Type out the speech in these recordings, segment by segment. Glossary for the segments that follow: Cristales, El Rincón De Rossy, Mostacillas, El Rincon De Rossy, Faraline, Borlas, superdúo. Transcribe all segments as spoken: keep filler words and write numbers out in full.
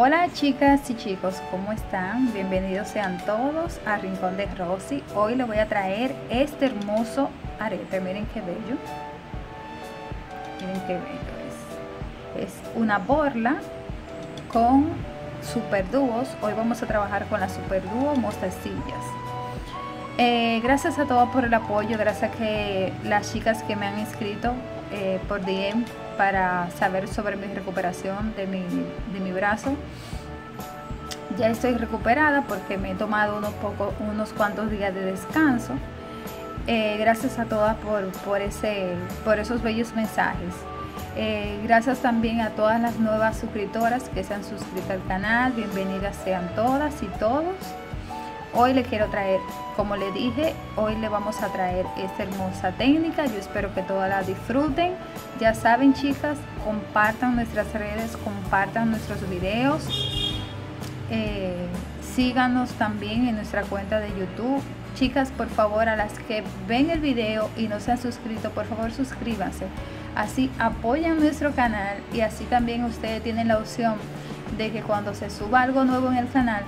Hola chicas y chicos, ¿cómo están? Bienvenidos sean todos a Rincón de Rossy. Hoy les voy a traer este hermoso arete. Miren qué bello. Miren qué bello es. Es una borla con superdúos. Hoy vamos a trabajar con la superdúo Mostacillas. Eh, gracias a todos por el apoyo. Gracias a que las chicas que me han inscrito eh, por D M para saber sobre mi recuperación de mi, de mi brazo. Ya estoy recuperada porque me he tomado unos, poco, unos cuantos días de descanso. Eh, gracias a todas por, por, ese, por esos bellos mensajes. Eh, gracias también a todas las nuevas suscriptoras que se han suscrito al canal. Bienvenidas sean todas y todos. Hoy le quiero traer, como le dije, hoy le vamos a traer esta hermosa técnica. Yo espero que todas la disfruten. Ya saben, chicas, compartan nuestras redes, compartan nuestros videos. Eh, síganos también en nuestra cuenta de YouTube. Chicas, por favor, a las que ven el video y no se han suscrito, por favor, suscríbanse. Así apoyan nuestro canal y así también ustedes tienen la opción de que cuando se suba algo nuevo en el canal,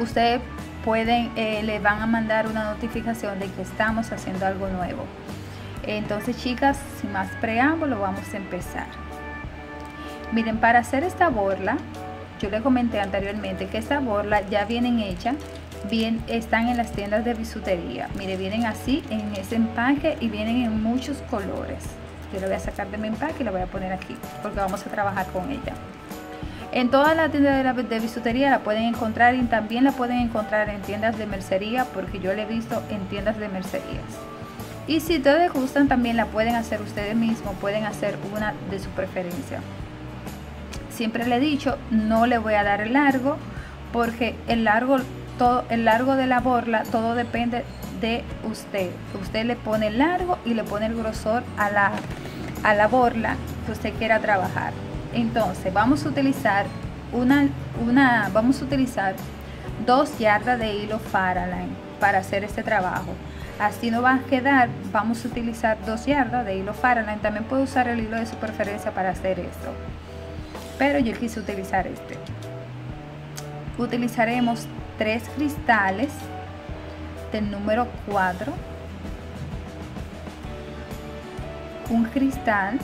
ustedes pueden, eh, le van a mandar una notificación de que estamos haciendo algo nuevo. Entonces, chicas, sin más preámbulo, vamos a empezar. Miren, para hacer esta borla, yo le comenté anteriormente que esta borla ya vienen hechas, bien, están en las tiendas de bisutería. Mire, vienen así en ese empaque y vienen en muchos colores. Yo lo voy a sacar de mi empaque y la voy a poner aquí porque vamos a trabajar con ella. En todas las tiendas de, la, de bisutería la pueden encontrar y también la pueden encontrar en tiendas de mercería, porque yo la he visto en tiendas de mercerías. Y si ustedes gustan, también la pueden hacer ustedes mismos, pueden hacer una de su preferencia. Siempre le he dicho, no le voy a dar el largo, porque el largo, todo, el largo de la borla, todo depende de usted. Usted le pone el largo y le pone el grosor a la, a la borla que usted quiera trabajar. Entonces vamos a utilizar una, una vamos a utilizar dos yardas de hilo Faraline para hacer este trabajo. Así no va a quedar. Vamos a utilizar dos yardas de hilo Faraline. También puede usar el hilo de su preferencia para hacer esto, pero yo quise utilizar este. Utilizaremos tres cristales del número cuatro, un cristal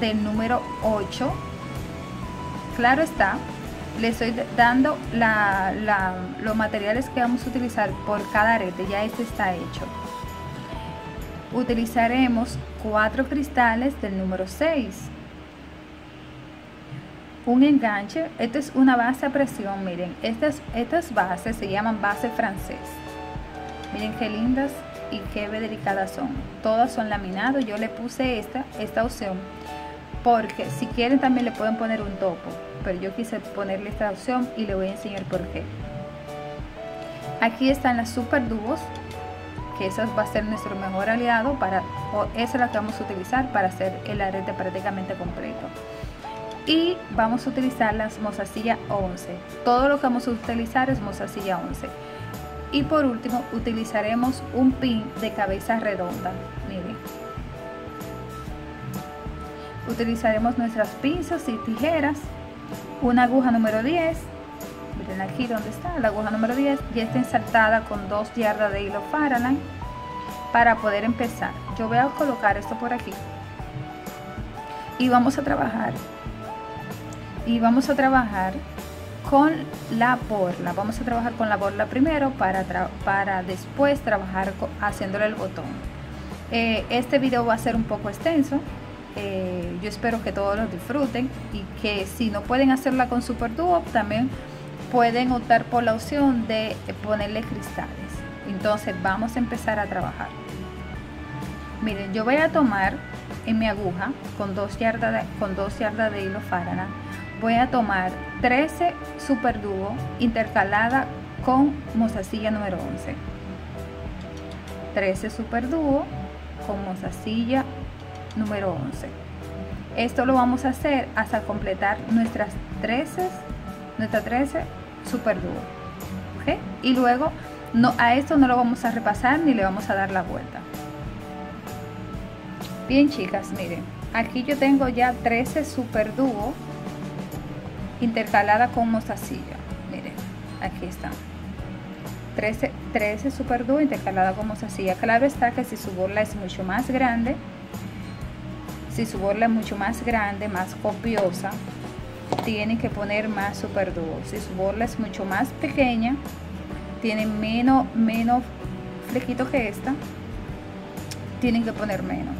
del número ocho. Claro está, le estoy dando la, la, los materiales que vamos a utilizar por cada arete. Ya este está hecho. Utilizaremos cuatro cristales del número seis, un enganche. Esta es una base a presión. Miren, estas, estas bases se llaman base francés. Miren qué lindas y qué delicadas son. Todas son laminadas. Yo le puse esta, esta opción, porque si quieren también le pueden poner un topo, pero yo quise ponerle esta opción y le voy a enseñar por qué. Aquí están las super dúos, que esas va a ser nuestro mejor aliado para, o esa es la que vamos a utilizar para hacer el arete prácticamente completo. Y vamos a utilizar las mostacillas once. Todo lo que vamos a utilizar es mostacilla once. Y por último utilizaremos un pin de cabeza redonda. Miren, utilizaremos nuestras pinzas y tijeras, una aguja número diez, miren aquí donde está la aguja número diez, ya está ensartada con dos yardas de hilo Faraline para poder empezar. Yo voy a colocar esto por aquí y vamos a trabajar y vamos a trabajar con la borla. Vamos a trabajar con la borla primero para, para después trabajar haciéndole el botón. Eh, este video va a ser un poco extenso. Eh, yo espero que todos los disfruten y que si no pueden hacerla con superdúo, también pueden optar por la opción de ponerle cristales. Entonces vamos a empezar a trabajar. Miren, yo voy a tomar en mi aguja con dos yardas de, con dos yardas de hilo Faraline. Voy a tomar trece superdúo intercalada con mostacilla número once. trece superdúo con mostacilla número once. Esto lo vamos a hacer hasta completar nuestras trece, nuestras trece superdúo. ¿Okay? Y luego no, a esto no lo vamos a repasar ni le vamos a dar la vuelta. Bien, chicas, miren, aquí yo tengo ya trece superdúo intercalada con mostacilla. Miren, aquí está. trece, trece super dúo intercalada con mostacilla. Claro está que si su borla es mucho más grande, si su borla es mucho más grande, más copiosa, tienen que poner más super dúo. Si su borla es mucho más pequeña, tiene menos, menos flequito que esta, tienen que poner menos.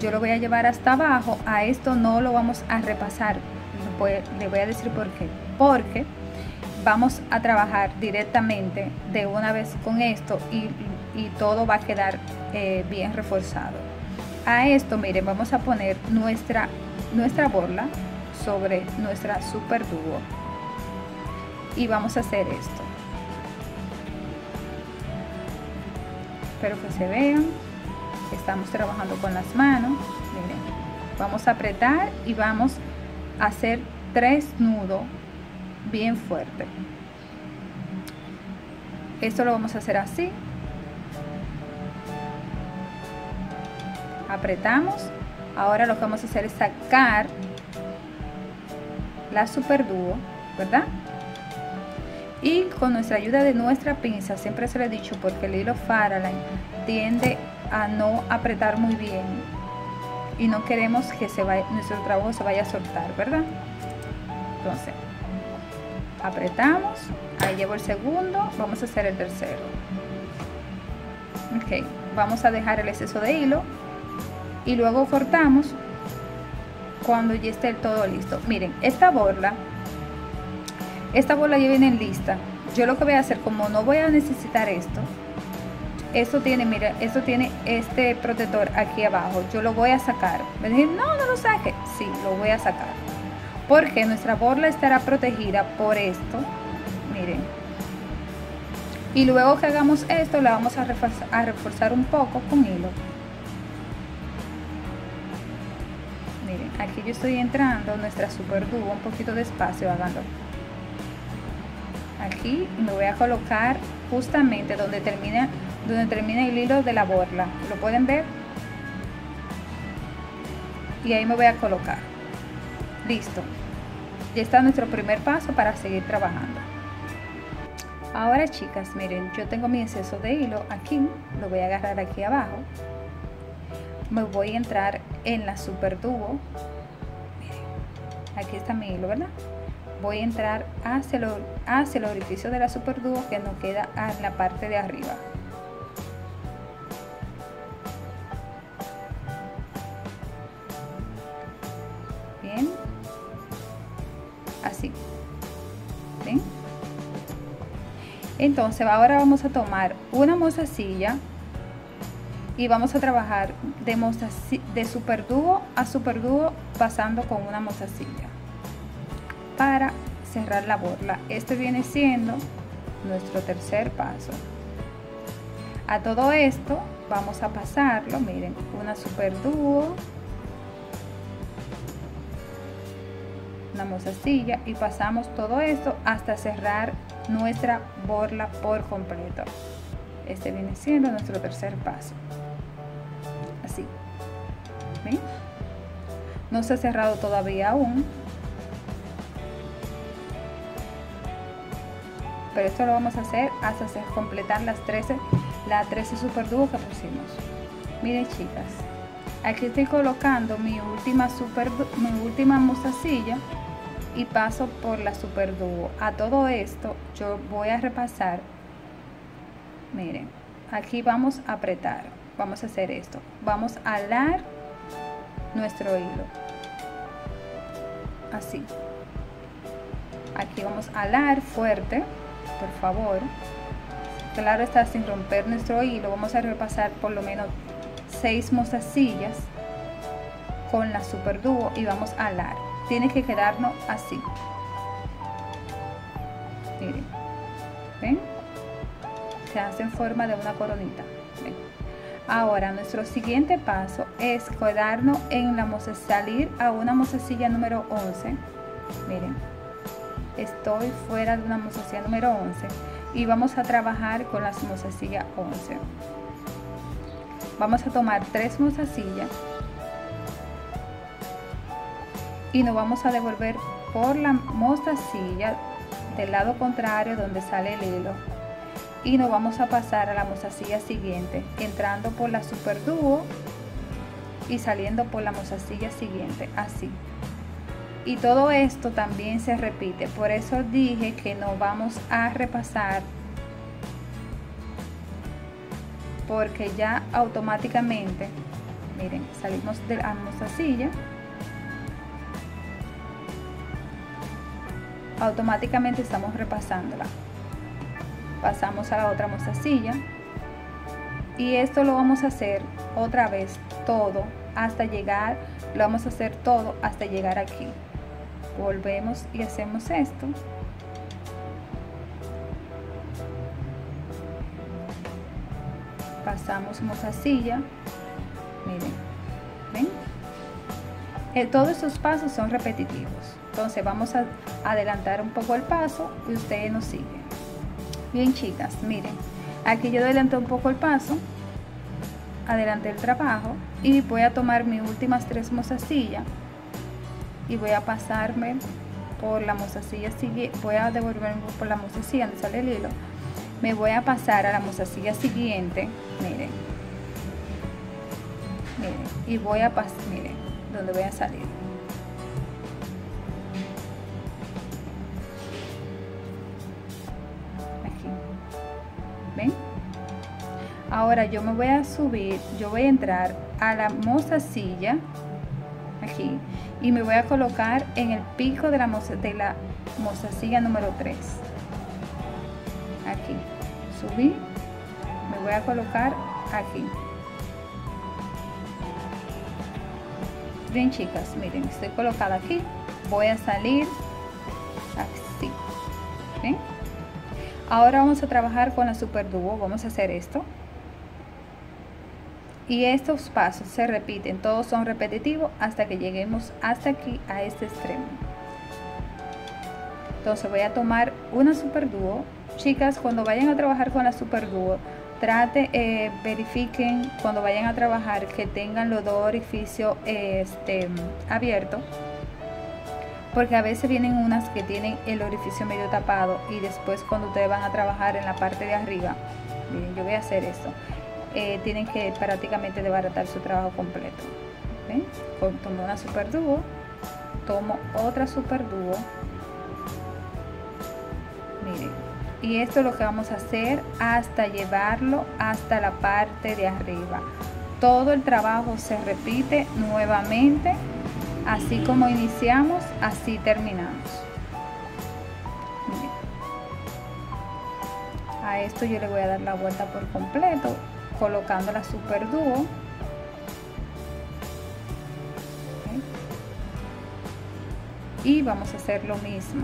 Yo lo voy a llevar hasta abajo. A esto no lo vamos a repasar. Le voy a decir por qué. Porque vamos a trabajar directamente de una vez con esto y, y todo va a quedar eh, bien reforzado. A esto, miren, vamos a poner nuestra, nuestra borla sobre nuestra super dúo. Y vamos a hacer esto. Espero que se vean. Estamos trabajando con las manos. Miren, vamos a apretar y vamos a hacer tres nudos bien fuerte. Esto lo vamos a hacer así. Apretamos. Ahora lo que vamos a hacer es sacar la super dúo, ¿verdad? Y con nuestra ayuda de nuestra pinza, siempre se lo he dicho, porque el hilo Faraline tiende a no apretar muy bien y no queremos que se vaya, nuestro trabajo se vaya a soltar, ¿verdad? Entonces apretamos, ahí llevo el segundo, vamos a hacer el tercero. Ok, vamos a dejar el exceso de hilo y luego cortamos cuando ya esté el todo listo. Miren, esta borla esta borla ya viene lista. Yo lo que voy a hacer, como no voy a necesitar esto, esto tiene, mira, esto tiene este protector aquí abajo. Yo lo voy a sacar. Me dicen, no, no lo saque. Sí, lo voy a sacar. Porque nuestra borla estará protegida por esto. Miren. Y luego que hagamos esto, la vamos a reforzar, a reforzar un poco con hilo. Miren, aquí yo estoy entrando nuestra super dúo un poquito despacio, hagándolo. Aquí me voy a colocar justamente donde termina donde termina el hilo de la borla, lo pueden ver, y ahí me voy a colocar. Listo, ya está nuestro primer paso para seguir trabajando. Ahora, chicas, miren, yo tengo mi exceso de hilo aquí, lo voy a agarrar aquí abajo, me voy a entrar en la super dúo. Miren, aquí está mi hilo, ¿verdad? Voy a entrar hacia el, hacia el orificio de la super dúo que nos queda en la parte de arriba. Bien, así. ¿Ven? Entonces ahora vamos a tomar una mostacilla y vamos a trabajar de, de super dúo a super dúo pasando con una mostacilla para cerrar la borla. Este viene siendo nuestro tercer paso. A todo esto vamos a pasarlo, miren, una super dúo, una mostacilla, y pasamos todo esto hasta cerrar nuestra borla por completo. Este viene siendo nuestro tercer paso, así. ¿Ven? No se ha cerrado todavía aún, pero esto lo vamos a hacer hasta hacer completar las trece, la trece super dúo que pusimos. Miren, chicas, aquí estoy colocando mi última super mi última mostacilla y paso por la super dúo. A todo esto yo voy a repasar. Miren, aquí vamos a apretar, vamos a hacer esto, vamos a alar nuestro hilo así. Aquí vamos a alar fuerte, por favor, claro está, sin romper nuestro hilo. Vamos a repasar por lo menos seis mostacillas con la super dúo y vamos a alar. Tiene que quedarnos así. Miren, ven, se hace en forma de una coronita. ¿Ven? Ahora nuestro siguiente paso es quedarnos en la mostacilla, salir a una mostacilla número once. Miren, estoy fuera de una mostacilla número once y vamos a trabajar con las mostacillas once. Vamos a tomar tres mostacillas y nos vamos a devolver por la mostacilla del lado contrario donde sale el hilo, y nos vamos a pasar a la mostacilla siguiente, entrando por la superdúo y saliendo por la mostacilla siguiente, así. Y todo esto también se repite, por eso dije que nos vamos a repasar, porque ya automáticamente, miren, salimos de la mostacilla, automáticamente estamos repasándola, pasamos a la otra mostacilla, y esto lo vamos a hacer otra vez todo hasta llegar, lo vamos a hacer todo hasta llegar aquí. Volvemos y hacemos esto, pasamos mostacilla, miren, ¿ven? Eh, todos esos pasos son repetitivos, entonces vamos a adelantar un poco el paso y ustedes nos siguen. Bien, chicas, miren, aquí yo adelanté un poco el paso, adelanté el trabajo, y voy a tomar mis últimas tres mostacillas y voy a pasarme por la mostacilla siguiente, voy a devolverme por la mostacilla donde sale el hilo, me voy a pasar a la mostacilla siguiente, miren, miren, y voy a pasar, miren, donde voy a salir, aquí, ven. Ahora yo me voy a subir, yo voy a entrar a la mostacilla aquí y me voy a colocar en el pico de la, de la mostacilla número tres. Aquí, subí, me voy a colocar aquí. Bien, chicas, miren, estoy colocada aquí, voy a salir así. ¿Ven? Ahora vamos a trabajar con la superdúo, vamos a hacer esto. Y estos pasos se repiten, todos son repetitivos hasta que lleguemos hasta aquí, a este extremo. Entonces voy a tomar una superdúo. Chicas, cuando vayan a trabajar con la superdúo, trate, eh, verifiquen cuando vayan a trabajar que tengan los dos orificios eh, este, abiertos, porque a veces vienen unas que tienen el orificio medio tapado y después cuando ustedes van a trabajar en la parte de arriba, miren, yo voy a hacer esto. Eh, tienen que prácticamente desbaratar su trabajo completo. ¿Ven? Tomo una superdúo, tomo otra superdúo, miren, y esto es lo que vamos a hacer hasta llevarlo hasta la parte de arriba. Todo el trabajo se repite nuevamente, así como iniciamos, así terminamos. Miren. A esto yo le voy a dar la vuelta por completo, colocando la superdúo. Y vamos a hacer lo mismo.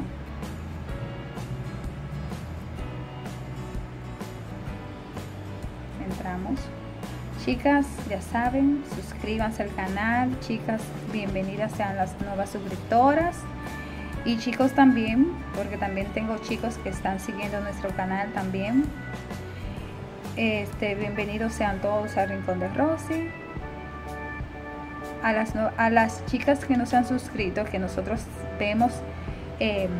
Entramos. Chicas, ya saben, suscríbanse al canal. Chicas, bienvenidas sean las nuevas suscriptoras. Y chicos también, porque también tengo chicos que están siguiendo nuestro canal también. Este, bienvenidos sean todos al Rincón de Rossy. A las, a las chicas que no se han suscrito, que nosotros vemos eh,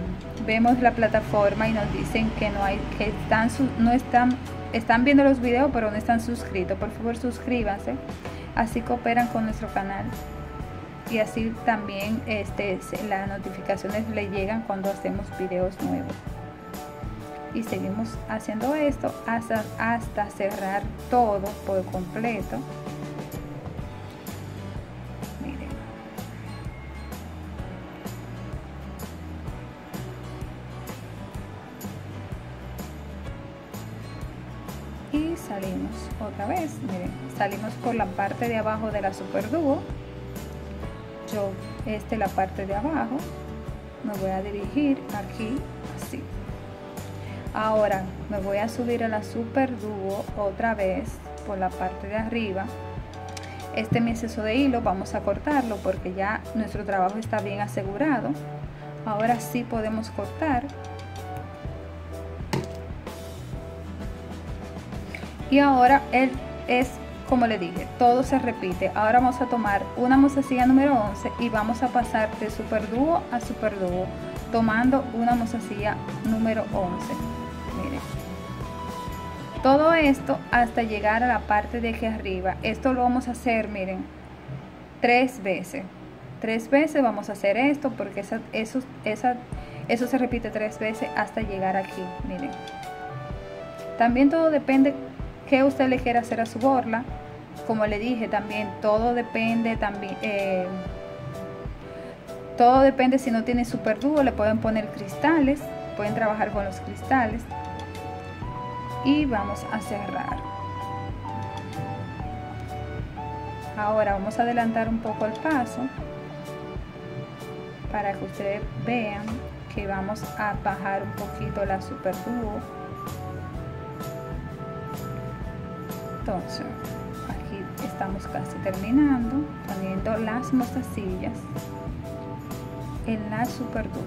vemos la plataforma y nos dicen que no hay, que están, no están, están viendo los videos pero no están suscritos, por favor suscríbanse, así cooperan con nuestro canal y así también este, las notificaciones le llegan cuando hacemos videos nuevos. Y seguimos haciendo esto hasta, hasta cerrar todo por completo. Miren. Y salimos otra vez, miren, salimos por la parte de abajo de la superdúo. Yo, este, la parte de abajo, me voy a dirigir aquí, así. Ahora me voy a subir a la superdúo otra vez por la parte de arriba. Este mi exceso de hilo vamos a cortarlo porque ya nuestro trabajo está bien asegurado. Ahora sí podemos cortar. Y ahora él es como le dije, todo se repite. Ahora vamos a tomar una mostacilla número once y vamos a pasar de superdúo a superdúo tomando una mostacilla número once. Miren, todo esto hasta llegar a la parte de aquí arriba. Esto lo vamos a hacer, miren, tres veces. Tres veces vamos a hacer esto porque esa, eso, esa, eso se repite tres veces hasta llegar aquí. Miren, también todo depende que usted le quiera hacer a su borla. Como le dije, también todo depende, también eh, todo depende. Si no tiene superdúo, le pueden poner cristales, pueden trabajar con los cristales. Y vamos a cerrar. Ahora vamos a adelantar un poco el paso para que ustedes vean que vamos a bajar un poquito la superdúo. Entonces, aquí estamos casi terminando, poniendo las mostacillas en las superdúos.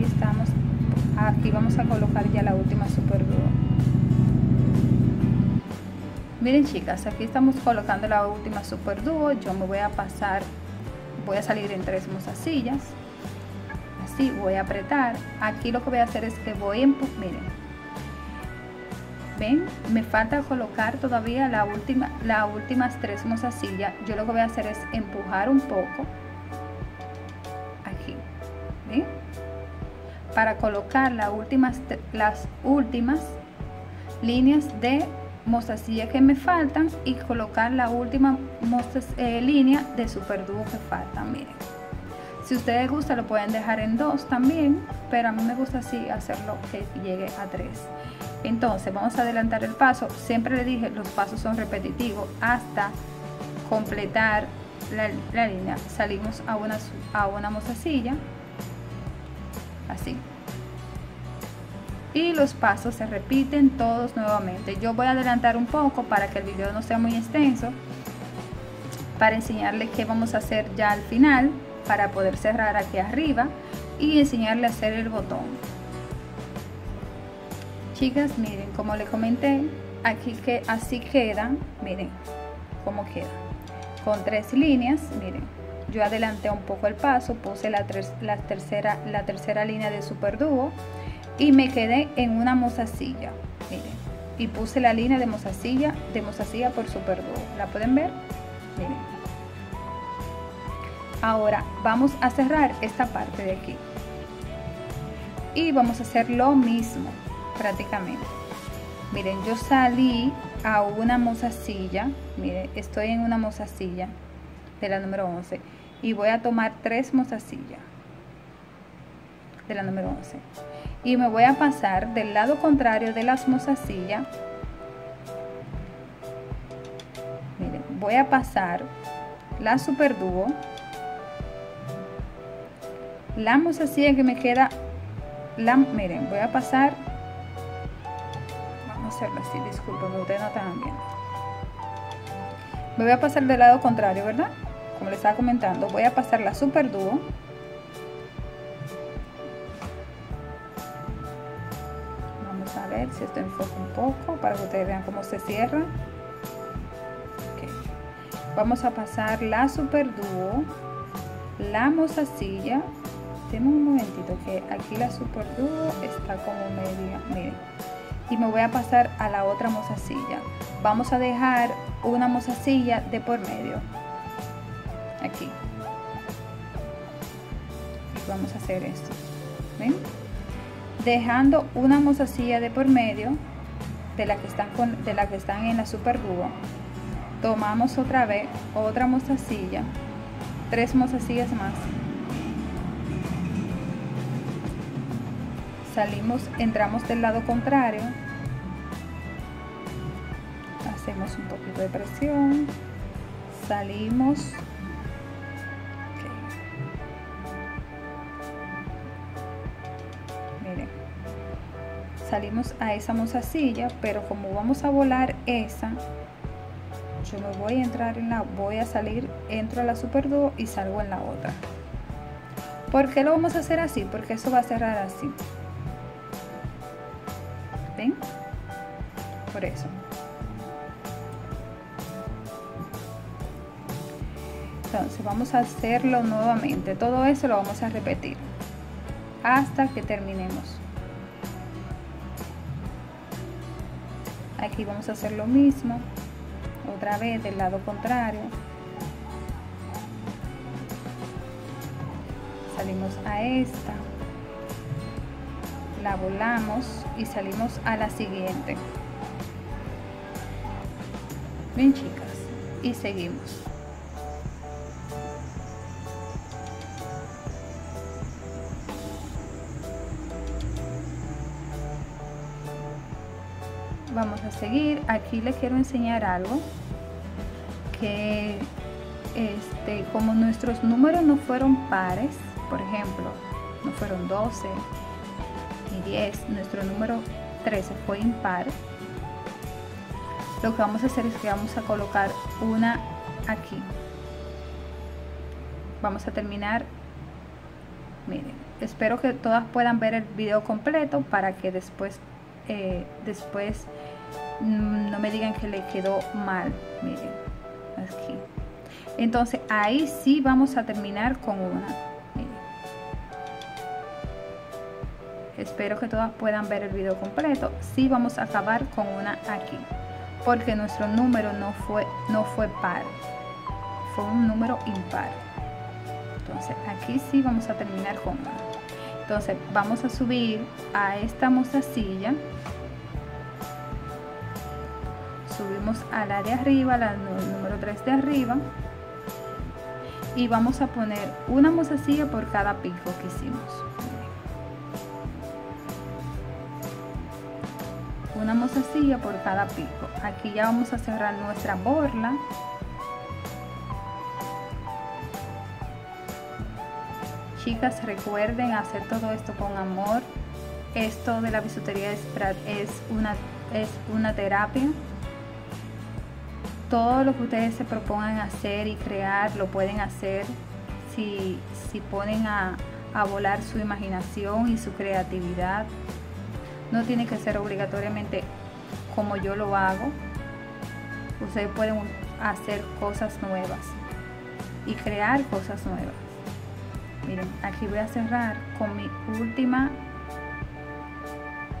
Y estamos aquí, vamos a colocar ya la última superdúo. Miren, chicas, aquí estamos colocando la última superdúo. Yo me voy a pasar, voy a salir en tres mostacillas, así voy a apretar. Aquí lo que voy a hacer es que voy a empujar, miren, ven, me falta colocar todavía la última, las últimas tres mostacillas. Yo lo que voy a hacer es empujar un poco aquí, ¿ven? Para colocar las últimas, las últimas líneas de mostacillas que me faltan y colocar la última eh, línea de superdúo que faltan. Miren, si ustedes gustan lo pueden dejar en dos también, pero a mí me gusta así hacerlo que llegue a tres. Entonces vamos a adelantar el paso. Siempre le dije, los pasos son repetitivos hasta completar la, la línea. Salimos a una, a una mostacilla, así. Y los pasos se repiten todos nuevamente. Yo voy a adelantar un poco para que el video no sea muy extenso, para enseñarles qué vamos a hacer ya al final, para poder cerrar aquí arriba y enseñarles a hacer el botón. Chicas, miren, como les comenté, aquí que así quedan, miren cómo queda, con tres líneas. Miren, yo adelanté un poco el paso, puse la, ter la, tercera, la tercera línea de superdúo y me quedé en una mostacilla, miren, y puse la línea de mostacilla de mostacilla por superdúo. La pueden ver, miren. Ahora vamos a cerrar esta parte de aquí y vamos a hacer lo mismo prácticamente. Miren, yo salí a una mostacilla, miren, estoy en una mostacilla de la número once y voy a tomar tres mostacillas de la número once y me voy a pasar del lado contrario de las mostacillas. Miren, voy a pasar la superdúo, la mostacilla que me queda, la, miren, voy a pasar, vamos a hacerlo así, disculpen, ustedes no están viendo. Me voy a pasar del lado contrario, ¿verdad? Como les estaba comentando, voy a pasar la superdúo, a ver si esto enfoca un poco para que ustedes vean cómo se cierra. Okay. Vamos a pasar la superdúo, la mostacilla. Deme un momentito que aquí la superdúo está como media, miren, y me voy a pasar a la otra mostacilla. Vamos a dejar una mostacilla de por medio aquí y vamos a hacer esto. ¿Ven? Dejando una mostacilla de por medio de la que están con, de la que están en la superdúo, tomamos otra vez otra mostacilla, tres mostacillas más, salimos, entramos del lado contrario, hacemos un poquito de presión, salimos. salimos a esa mostacilla, pero como vamos a volar esa, yo me voy a entrar en la, voy a salir, entro a la super dúo y salgo en la otra. ¿Por qué lo vamos a hacer así? Porque eso va a cerrar así. ¿Ven? Por eso. Entonces vamos a hacerlo nuevamente, todo eso lo vamos a repetir hasta que terminemos. Aquí vamos a hacer lo mismo otra vez del lado contrario, salimos a esta, la volamos y salimos a la siguiente. Bien, chicas, y seguimos. Vamos a seguir. Aquí les quiero enseñar algo, que este, como nuestros números no fueron pares, por ejemplo, no fueron doce ni diez, nuestro número trece fue impar, lo que vamos a hacer es que vamos a colocar una aquí. Vamos a terminar, miren, espero que todas puedan ver el video completo para que después Eh, después no me digan que le quedó mal. Miren, aquí. Entonces ahí sí vamos a terminar con una. Miren. Espero que todas puedan ver el video completo. Sí vamos a acabar con una aquí, porque nuestro número no fue no fue par, fue un número impar. Entonces aquí sí vamos a terminar con una. Entonces vamos a subir a esta mostacilla, subimos a la de arriba, la número tres de arriba, y vamos a poner una mostacilla por cada pico que hicimos. Una mostacilla por cada pico. Aquí ya vamos a cerrar nuestra borla. Chicas, recuerden hacer todo esto con amor. Esto de la bisutería es, es, una, es una terapia. Todo lo que ustedes se propongan hacer y crear lo pueden hacer si, si ponen a, a volar su imaginación y su creatividad. No tiene que ser obligatoriamente como yo lo hago. Ustedes pueden hacer cosas nuevas y crear cosas nuevas. Miren, aquí voy a cerrar con mi última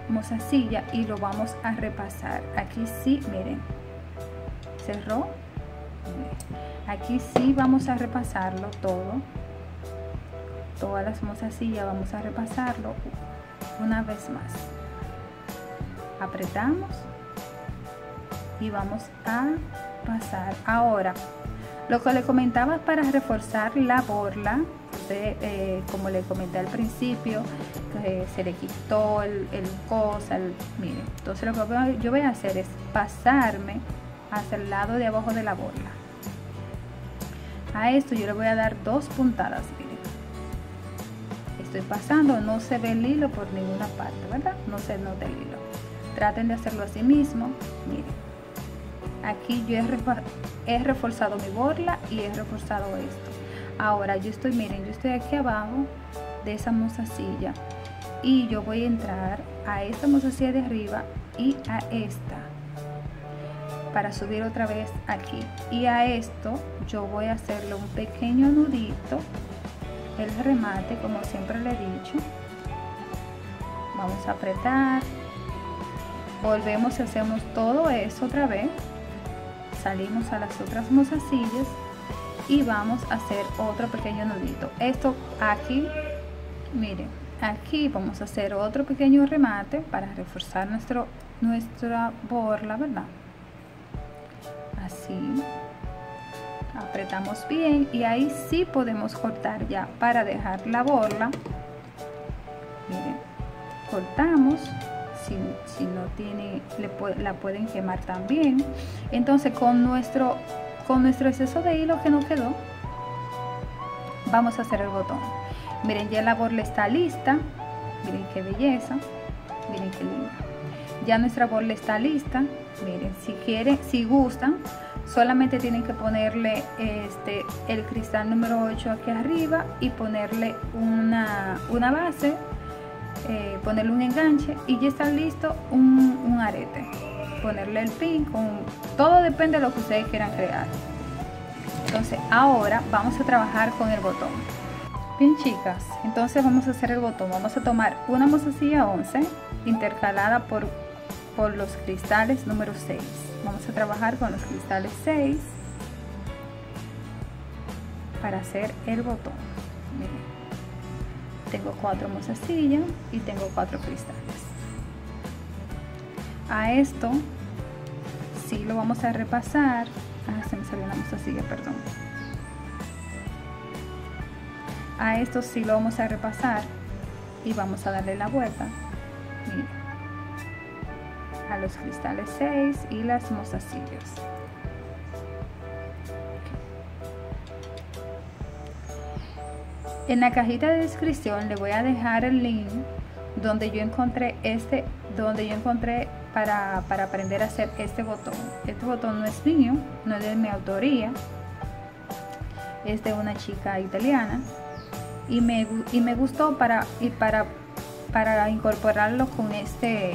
mostacilla y lo vamos a repasar. Aquí sí, miren, cerró. Aquí sí vamos a repasarlo todo. Todas las mostacillas vamos a repasarlo una vez más. Apretamos y vamos a pasar. Ahora, lo que les comentaba para reforzar la borla. De, eh, como le comenté al principio, eh, se le quitó el, el cosa, el, miren, entonces lo que yo voy a hacer es pasarme hacia el lado de abajo de la borla. A esto yo le voy a dar dos puntadas, miren. Estoy pasando, no se ve el hilo por ninguna parte, ¿verdad? No se nota el hilo. Traten de hacerlo así mismo, miren. Aquí yo he, he reforzado mi borla y he reforzado esto. Ahora yo estoy, miren, yo estoy aquí abajo de esa mostacilla y yo voy a entrar a esta mostacilla de arriba y a esta para subir otra vez aquí, y a esto yo voy a hacerle un pequeño nudito, el remate, como siempre le he dicho. Vamos a apretar, volvemos y hacemos todo eso otra vez, salimos a las otras mostacillas y vamos a hacer otro pequeño nudito. Esto aquí, miren, aquí vamos a hacer otro pequeño remate para reforzar nuestro nuestra borla, ¿verdad? Así apretamos bien y ahí sí podemos cortar ya para dejar la borla. Miren, cortamos. Si, si no tiene, le, la pueden quemar también. Entonces con nuestro Con nuestro exceso de hilo que nos quedó, vamos a hacer el botón. Miren, ya la borla está lista. Miren qué belleza. Miren qué lindo. Ya nuestra borla está lista. Miren, si quieren, si gustan, solamente tienen que ponerle este el cristal número ocho aquí arriba y ponerle una, una base, eh, ponerle un enganche y ya está listo un, un arete. Ponerle el pin, con, todo depende de lo que ustedes quieran crear. Entonces ahora vamos a trabajar con el botón. Bien, chicas, entonces vamos a hacer el botón. Vamos a tomar una mostacilla once intercalada por, por los cristales número seis. Vamos a trabajar con los cristales seis para hacer el botón. Miren, tengo cuatro mostacillas y tengo cuatro cristales. A esto sí lo vamos a repasar. Ah, se me salió una mostacilla, perdón. A esto sí lo vamos a repasar y vamos a darle la vuelta. Miren, a los cristales seis y las mostacillas. En la cajita de descripción le voy a dejar el link donde yo encontré este, donde yo encontré para, para aprender a hacer este botón. Este botón no es mío, no es de mi autoría, es de una chica italiana y me, y me gustó para, y para, para incorporarlo con este,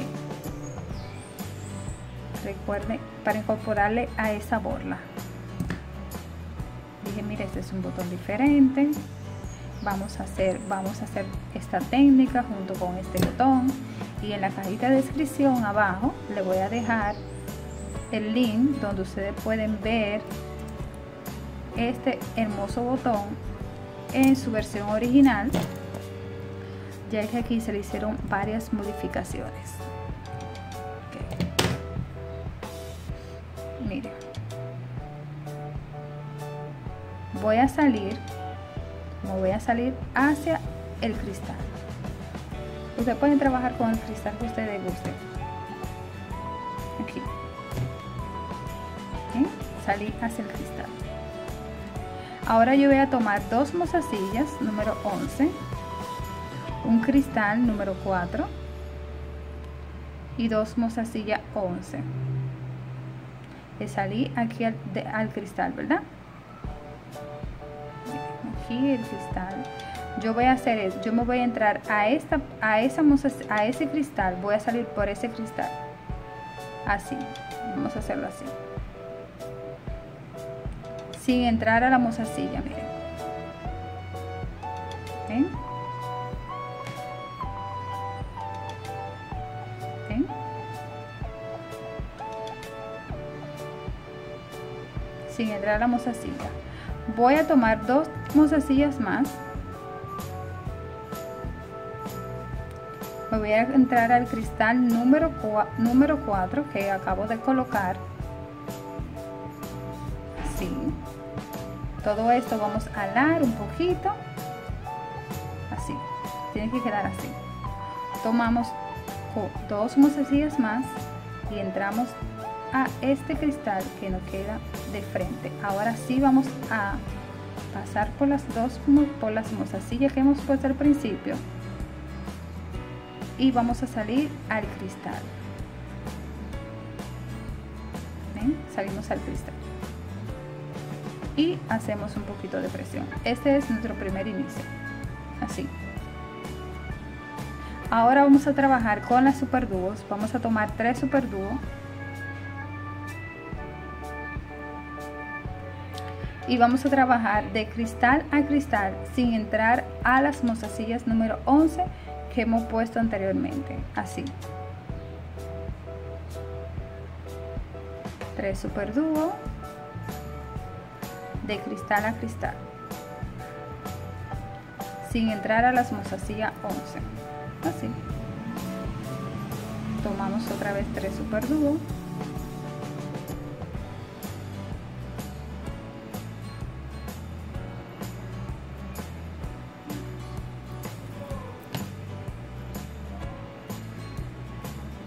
recuerden, para incorporarle a esa borla. Dije, mira, este es un botón diferente. Vamos a hacer, vamos a hacer esta técnica junto con este botón, y en la cajita de descripción abajo le voy a dejar el link donde ustedes pueden ver este hermoso botón en su versión original, ya que aquí se le hicieron varias modificaciones. Okay. Miren, voy a salir me voy a salir hacia el cristal. Ustedes pueden trabajar con el cristal que ustedes gusten. Aquí. ¿Sí? Salí hacia el cristal. Ahora yo voy a tomar dos mostacillas número once, un cristal número cuatro y dos mostacillas once. Le salí aquí al, de, al cristal, ¿verdad? Aquí el cristal. Yo voy a hacer es, yo me voy a entrar a esta, a esa a ese cristal, voy a salir por ese cristal. Así, vamos a hacerlo así. Sin entrar a la mostacilla, miren. ¿Ven? ¿Ven? Sin entrar a la mostacilla. Voy a tomar dos mostacillas más. Me voy a entrar al cristal número cuatro que acabo de colocar. Así. Todo esto vamos a alar un poquito. Así. Tiene que quedar así. Tomamos dos mostacillas más y entramos a este cristal que nos queda de frente. Ahora sí vamos a pasar por las dos por las mostacillas que hemos puesto al principio y vamos a salir al cristal. ¿Ven? Salimos al cristal y hacemos un poquito de presión. Este es nuestro primer inicio. Así. Ahora vamos a trabajar con las superdúos. Vamos a tomar tres superdúos y vamos a trabajar de cristal a cristal sin entrar a las mostacillas número once que hemos puesto anteriormente. Así. Tres superdúos de cristal a cristal sin entrar a las mostacillas once. Así. Tomamos otra vez tres superdúos.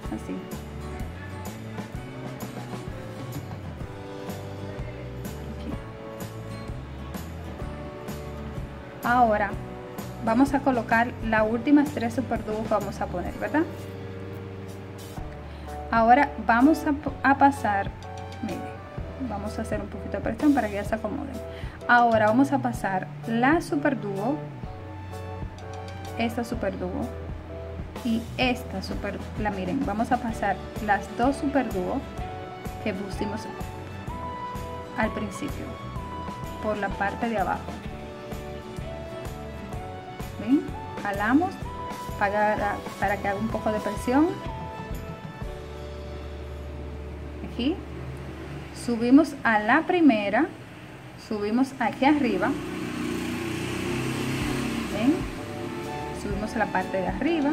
Así. Aquí. Ahora vamos a colocar las últimas tres superdúos que vamos a poner, ¿verdad? Ahora vamos a, a pasar, miren, vamos a hacer un poquito de presión para que ya se acomoden. Ahora vamos a pasar la super dúo, esta super dúo y esta super, la miren, vamos a pasar las dos super dúo que pusimos al principio por la parte de abajo. ¿Ven? Jalamos para, para que haga un poco de presión. Aquí subimos a la primera, subimos aquí arriba. ¿Ven? Subimos a la parte de arriba,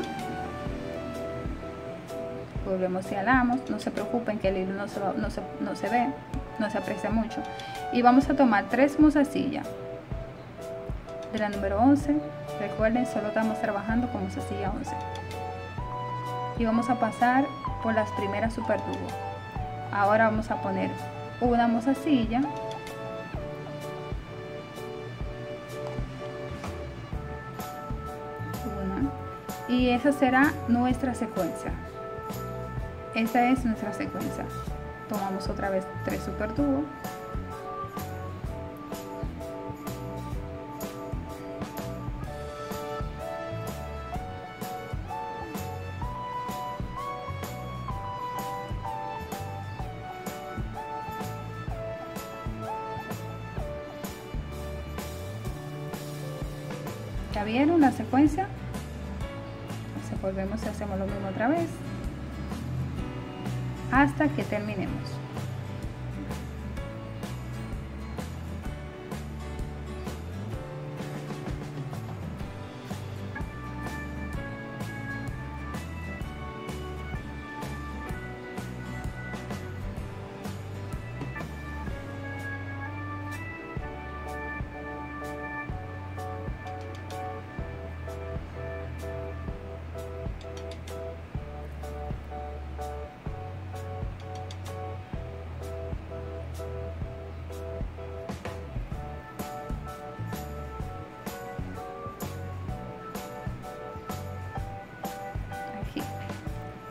volvemos y jalamos. No se preocupen que el hilo no se, no se, no se ve, no se aprecia mucho. Y vamos a tomar tres mostacillas de la número once. Recuerden, solo estamos trabajando con mostacilla once. Y vamos a pasar por las primeras super dúo. Ahora vamos a poner una mostacilla, una, y esa será nuestra secuencia. Esa es nuestra secuencia. Tomamos otra vez tres super dúo. ¿Ya vieron la secuencia? Entonces volvemos y hacemos lo mismo otra vez hasta que terminemos.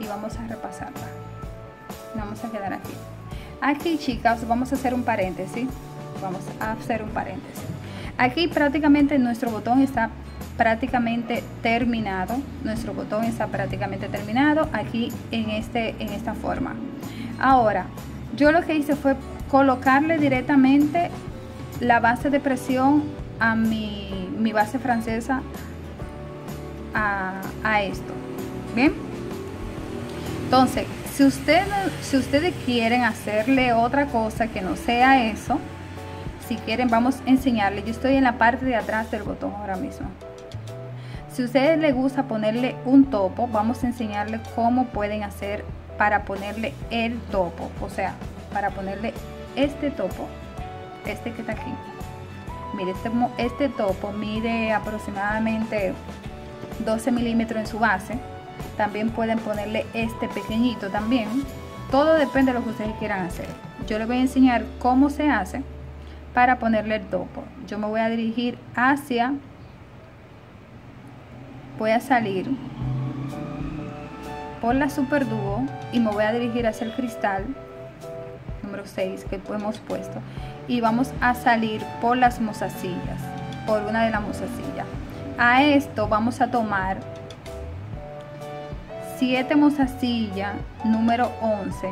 Vamos a repasarla, vamos a quedar aquí. Aquí, chicas, vamos a hacer un paréntesis, vamos a hacer un paréntesis. Aquí prácticamente nuestro botón está prácticamente terminado, nuestro botón está prácticamente terminado aquí en, este, en esta forma. Ahora, yo lo que hice fue colocarle directamente la base de presión a mi, mi base francesa a, a esto, ¿bien? Entonces, si, usted, si ustedes quieren hacerle otra cosa que no sea eso, si quieren vamos a enseñarle. Yo estoy en la parte de atrás del botón ahora mismo. Si a ustedes les gusta ponerle un topo, vamos a enseñarles cómo pueden hacer para ponerle el topo. O sea, para ponerle este topo, este que está aquí. Mire, este, este topo mide aproximadamente doce milímetros en su base. También pueden ponerle este pequeñito también. Todo depende de lo que ustedes quieran hacer. Yo les voy a enseñar cómo se hace para ponerle el topo. Yo me voy a dirigir hacia, voy a salir por la super dúo y me voy a dirigir hacia el cristal número seis que hemos puesto. Y vamos a salir por las mostacillas, por una de las mostacillas. A esto vamos a tomar siete mostacillas número once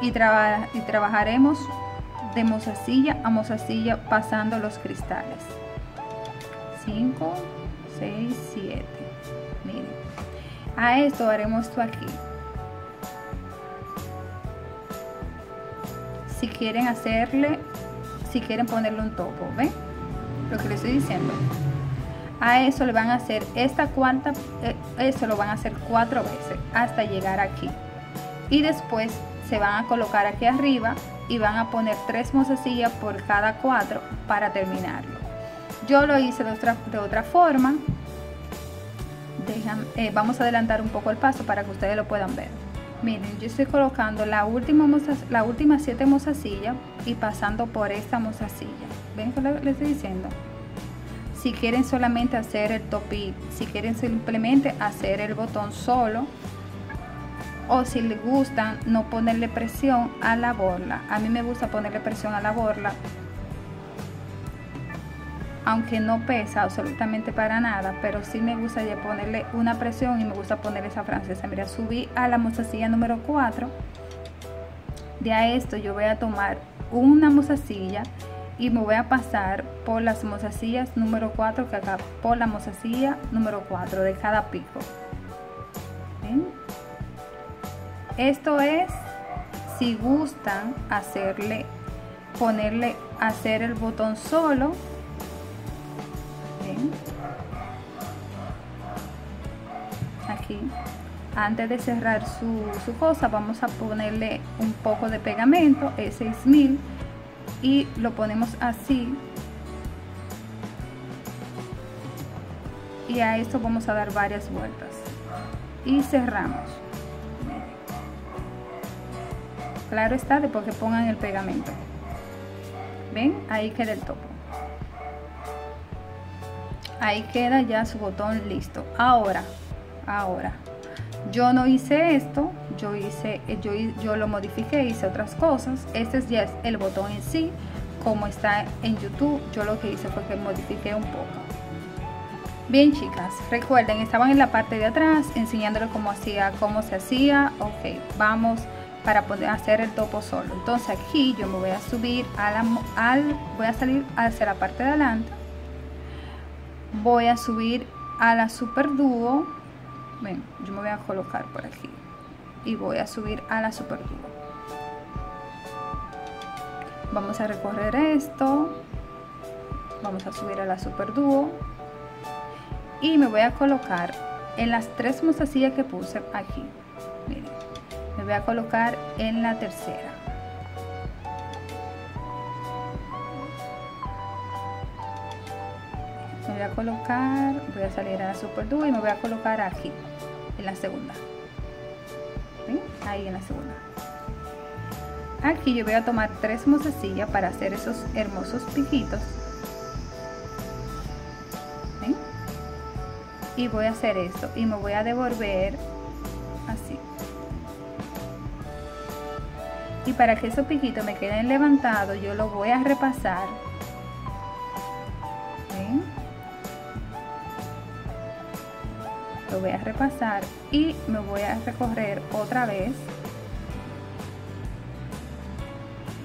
y, traba, y trabajaremos de mostacilla a mostacilla pasando los cristales. cinco, seis, siete. Miren, a esto haremos esto aquí. Si quieren hacerle, si quieren ponerle un topo, ¿ven? Lo que les estoy diciendo. A eso le van a hacer esta cuarta, eso lo van a hacer cuatro veces hasta llegar aquí. Y después se van a colocar aquí arriba y van a poner tres mostacillas por cada cuatro para terminarlo. Yo lo hice de otra, de otra forma. Dejan, eh, vamos a adelantar un poco el paso para que ustedes lo puedan ver. Miren, yo estoy colocando la última la última siete mostacillas y pasando por esta mostacilla. ¿Ven lo que les estoy diciendo? Si quieren solamente hacer el topi, si quieren simplemente hacer el botón solo, o si les gusta no ponerle presión a la borla. A mí me gusta ponerle presión a la borla, aunque no pesa absolutamente para nada, pero sí me gusta ya ponerle una presión y me gusta poner esa francesa. Mira, subí a la mostacilla número cuatro. De a esto yo voy a tomar una mostacilla y me voy a pasar por las mostacillas número cuatro, que acá por la mostacilla número cuatro de cada pico. ¿Ven? Esto es si gustan hacerle, ponerle, hacer el botón solo. ¿Ven? Aquí. Antes de cerrar su, su cosa, vamos a ponerle un poco de pegamento, es seis mil, y lo ponemos así. Y a esto vamos a dar varias vueltas. Y cerramos. Claro está, después que pongan el pegamento. ¿Ven? Ahí queda el topo. Ahí queda ya su botón listo. Ahora, ahora. Yo no hice esto, yo hice, yo, yo lo modifiqué, hice otras cosas. Este ya es el botón en sí, como está en YouTube. Yo lo que hice fue que modifiqué un poco. Bien, chicas, recuerden, estaban en la parte de atrás enseñándole cómo hacía, cómo se hacía. Ok, vamos para poder hacer el topo solo. Entonces aquí yo me voy a subir a la, al, voy a salir hacia la parte de adelante. Voy a subir a la super dúo. Ven, yo me voy a colocar por aquí y voy a subir a la super dúo. Vamos a recorrer esto, vamos a subir a la super dúo y me voy a colocar en las tres mostacillas que puse aquí. Miren, me voy a colocar en la tercera. Me voy a colocar, voy a salir a la super dúo y me voy a colocar aquí en la segunda. ¿Ven? Ahí en la segunda. Aquí yo voy a tomar tres mostacillas para hacer esos hermosos piquitos. ¿Ven? Y voy a hacer esto y me voy a devolver así. Y para que esos piquitos me queden levantados, yo los voy a repasar. Lo voy a repasar y me voy a recorrer otra vez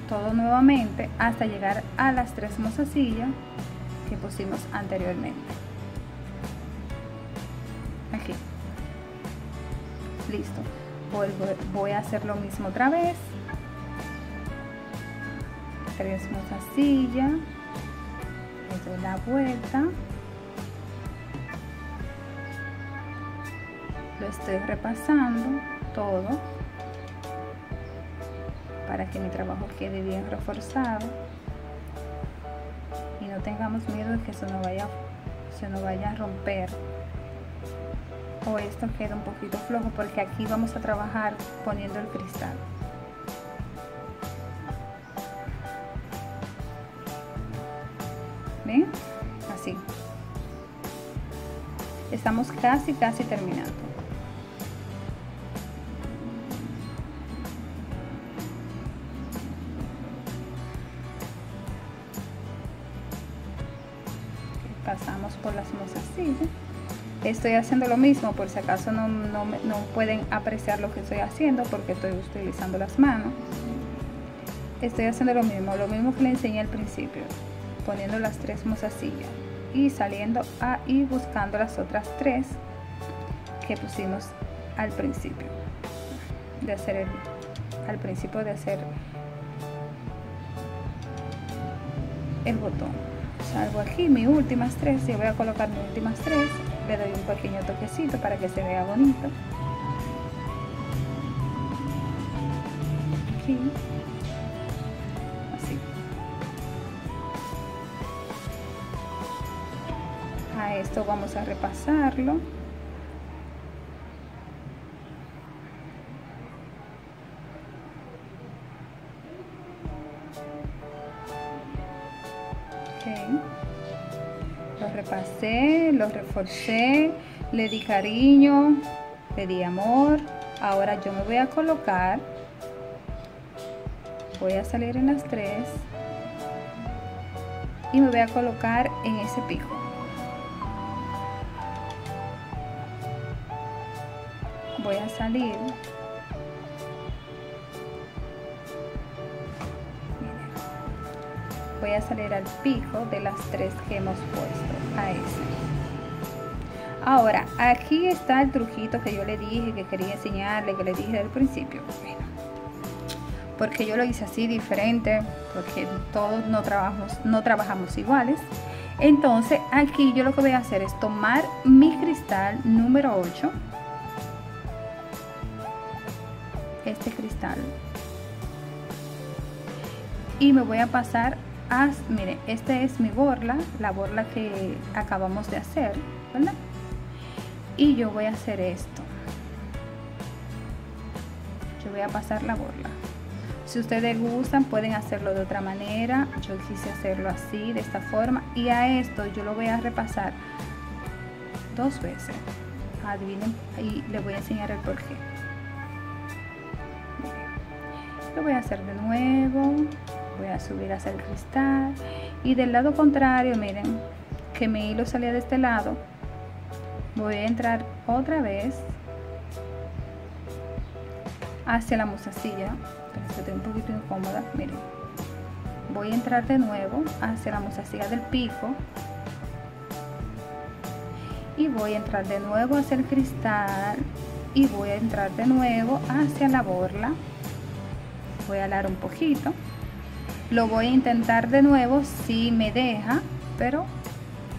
todo nuevamente hasta llegar a las tres mostacillas que pusimos anteriormente. Aquí, listo. Vuelvo, voy a hacer lo mismo otra vez. Tres mostacillas, le doy la vuelta. Lo estoy repasando todo para que mi trabajo quede bien reforzado y no tengamos miedo de que se nos vaya, se nos vaya a romper o esto queda un poquito flojo, porque aquí vamos a trabajar poniendo el cristal. ¿Ven? Así. Estamos casi casi terminando. Pasamos por las mostacillas. Estoy haciendo lo mismo por si acaso no, no, no pueden apreciar lo que estoy haciendo porque estoy utilizando las manos. Estoy haciendo lo mismo, lo mismo que le enseñé al principio, poniendo las tres mostacillas y saliendo a, y buscando las otras tres que pusimos al principio de hacer el, al principio de hacer el botón. Salgo aquí mis últimas tres, y voy a colocar mis últimas tres, le doy un pequeño toquecito para que se vea bonito. Aquí, así. A esto vamos a repasarlo. Lo reforcé, le di cariño, le di amor, Ahora yo me voy a colocar, voy a salir en las tres y me voy a colocar en ese pico. Voy a salir, voy a salir al pico de las tres que hemos puesto, a ese. Ahora, aquí está el truquito que yo le dije, que quería enseñarle, que le dije al principio. Bueno, porque yo lo hice así diferente, porque todos no trabajamos, no trabajamos iguales. Entonces, aquí yo lo que voy a hacer es tomar mi cristal número ocho. Este cristal. Y me voy a pasar a, miren, esta es mi borla, la borla que acabamos de hacer, ¿verdad? Y yo voy a hacer esto, yo voy a pasar la borla. Si ustedes gustan pueden hacerlo de otra manera, yo quise hacerlo así, de esta forma, y a esto yo lo voy a repasar dos veces, adivinen, y les voy a enseñar el porqué. Lo voy a hacer de nuevo, voy a subir hacia el cristal, y del lado contrario, miren, que mi hilo salía de este lado, voy a entrar otra vez hacia la mostacilla. Estoy un poquito incómoda, miren, voy a entrar de nuevo hacia la mostacilla del pico y voy a entrar de nuevo hacia el cristal y voy a entrar de nuevo hacia la borla. Voy a alar un poquito, lo voy a intentar de nuevo si me deja, pero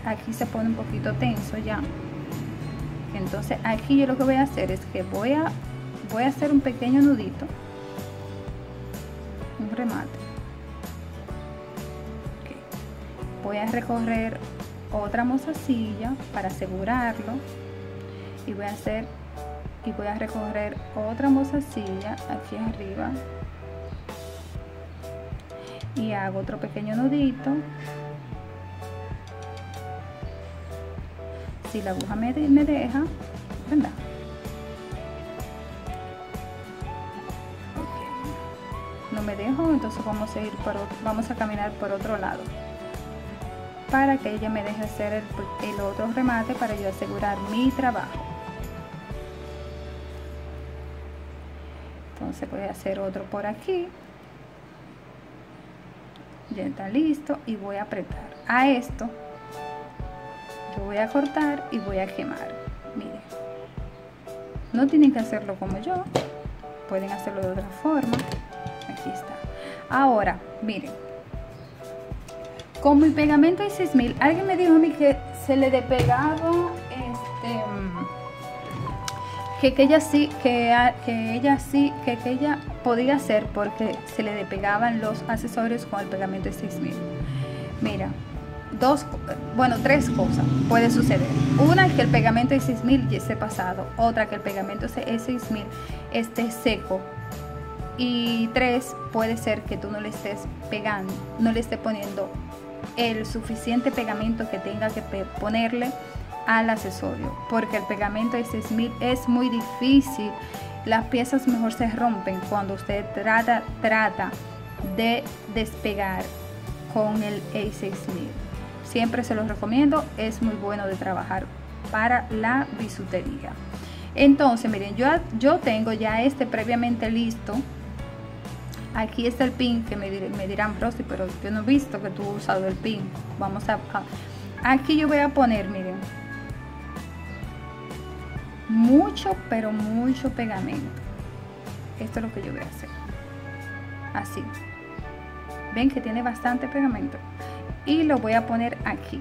aquí se pone un poquito tenso ya. Entonces aquí yo lo que voy a hacer es que voy a voy a hacer un pequeño nudito, un remate. Okay. Voy a recorrer otra mostacilla para asegurarlo y voy a hacer y voy a recorrer otra mostacilla aquí arriba y hago otro pequeño nudito. Si la aguja me, de, me deja, ¿verdad? Okay. No me dejo, entonces vamos a ir por otro, vamos a caminar por otro lado para que ella me deje hacer el, el otro remate para yo asegurar mi trabajo. Entonces voy a hacer otro por aquí. Ya está listo y voy a apretar a esto. Yo voy a cortar y voy a quemar. Miren, no tienen que hacerlo como yo, pueden hacerlo de otra forma. Aquí está. Ahora miren, con mi pegamento de seis mil, alguien me dijo a mí que se le despegaba este que, que ella sí que, que ella sí que, que ella podía hacer porque se le despegaban los accesorios con el pegamento de seis mil. Mira, dos, bueno, tres cosas puede suceder. Una es que el pegamento de seis mil ya esté pasado, otra que el pegamento de seis mil esté seco, y tres, puede ser que tú no le estés pegando, no le estés poniendo el suficiente pegamento que tenga que ponerle al accesorio, porque el pegamento de seis mil es muy difícil. Las piezas mejor se rompen cuando usted trata, trata de despegar con el A seis mil. Siempre se los recomiendo, es muy bueno de trabajar para la bisutería. Entonces miren, yo, yo tengo ya este previamente listo. Aquí está el pin que me, me dirán, Rossy, pero yo no he visto que tú has usado el pin. Vamos a, a aquí yo voy a poner, miren, mucho pero mucho pegamento. Esto es lo que yo voy a hacer, así. Ven que tiene bastante pegamento y lo voy a poner aquí.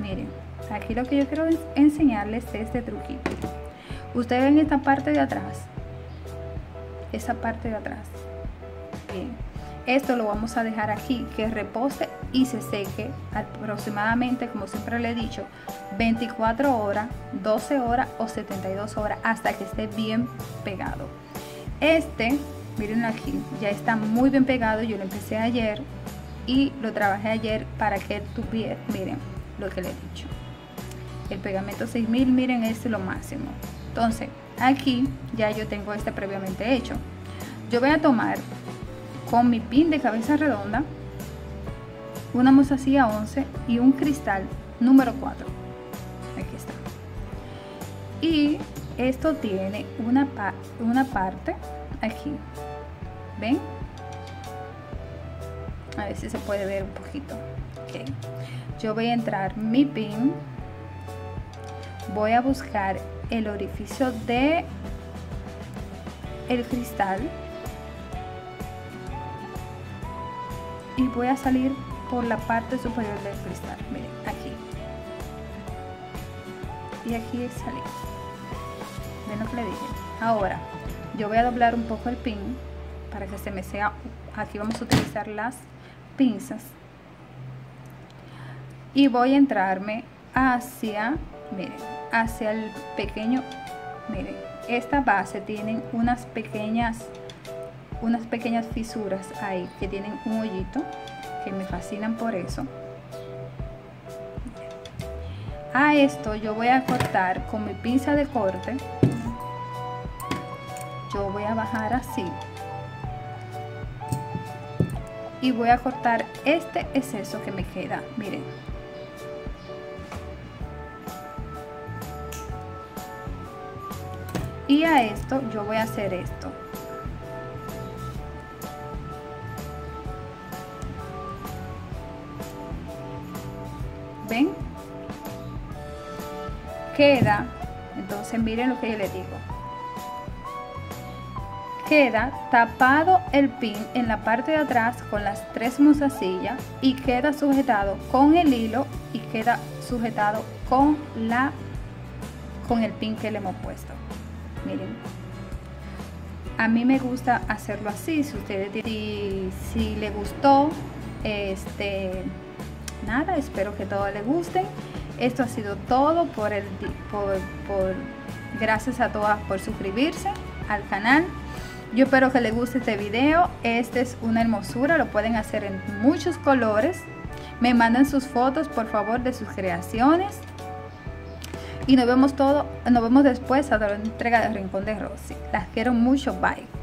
Miren, aquí lo que yo quiero enseñarles es este truquito. Ustedes ven esta parte de atrás, esa parte de atrás. Bien, esto lo vamos a dejar aquí que repose y se seque aproximadamente, como siempre le he dicho, veinticuatro horas, doce horas o setenta y dos horas, hasta que esté bien pegado. Este, miren, aquí ya está muy bien pegado. Yo lo empecé ayer y lo trabajé ayer para que tuviera, miren lo que le he dicho, el pegamento seis mil, miren, es lo máximo. Entonces aquí ya yo tengo este previamente hecho. Yo voy a tomar con mi pin de cabeza redonda una mostacilla once y un cristal número cuatro. Aquí está. Y esto tiene una, pa una parte aquí. ¿Ven? A ver si se puede ver un poquito. Okay. Yo voy a entrar mi pin. Voy a buscar el orificio de el cristal. Y voy a salir por la parte superior del cristal. Miren, aquí. Y aquí salí. ¿Ven lo que le dije? Ahora, yo voy a doblar un poco el pin para que se me sea... Aquí vamos a utilizar las pinzas. Y voy a entrarme hacia... Miren, hacia el pequeño... Miren, esta base tienen unas pequeñas... unas pequeñas fisuras ahí que tienen un hoyito, que me fascinan por eso. A esto yo voy a cortar con mi pinza de corte. Yo voy a bajar así y voy a cortar este exceso que me queda. Miren, y a esto yo voy a hacer esto. ¿Ven? Queda, entonces miren lo que yo les digo, queda tapado el pin en la parte de atrás con las tres mostacillas y queda sujetado con el hilo y queda sujetado con la con el pin que le hemos puesto. Miren, a mí me gusta hacerlo así. Si ustedes si, si les gustó, este nada, espero que todo les guste. Esto ha sido todo por el por, por gracias a todas por suscribirse al canal. Yo espero que les guste este video. Este es una hermosura, lo pueden hacer en muchos colores. Me mandan sus fotos por favor de sus creaciones y nos vemos todo nos vemos después a la entrega del Rincón de Rossy. Las quiero mucho, bye.